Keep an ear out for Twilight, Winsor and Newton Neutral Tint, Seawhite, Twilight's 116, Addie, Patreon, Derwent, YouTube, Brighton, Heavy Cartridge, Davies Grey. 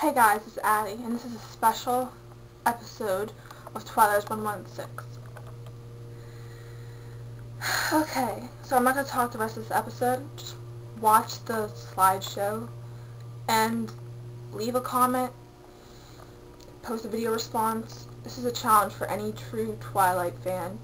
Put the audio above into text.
Hey guys, it's Addie, and this is a special episode of Twilight's 116. Okay, so I'm not going to talk the rest of this episode. Just watch the slideshow, and leave a comment, post a video response. This is a challenge for any true Twilight fan.